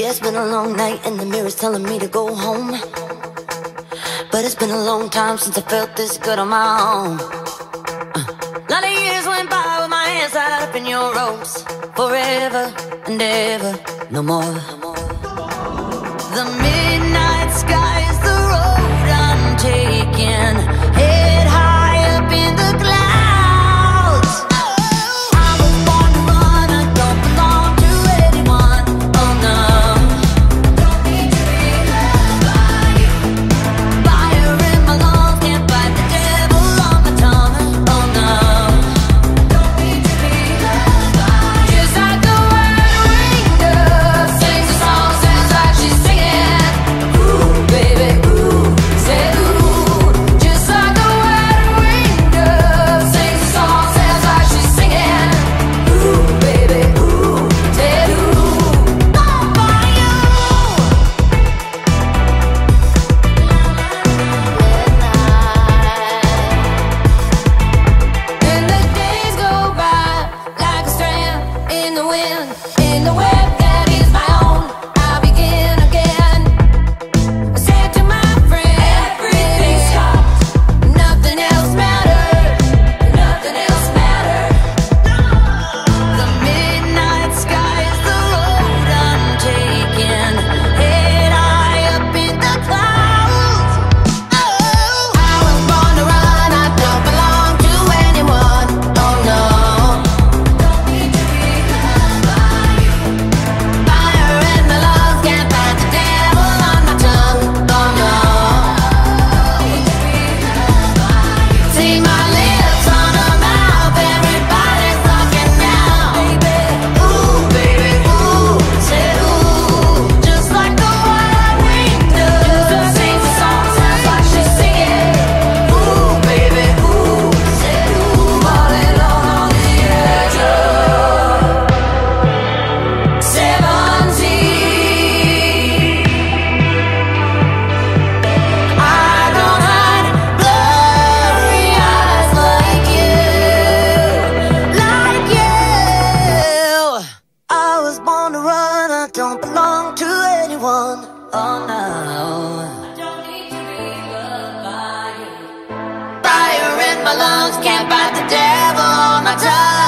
Yeah, it's been a long night and the mirror's telling me to go home, but it's been a long time since I felt this good on my own. A lot of years went by with my hands tied up in your ropes, forever and ever, no more. The midnight sky is the road I'm taking, head high up in the clouds. My lungs can't fight the devil on my tongue.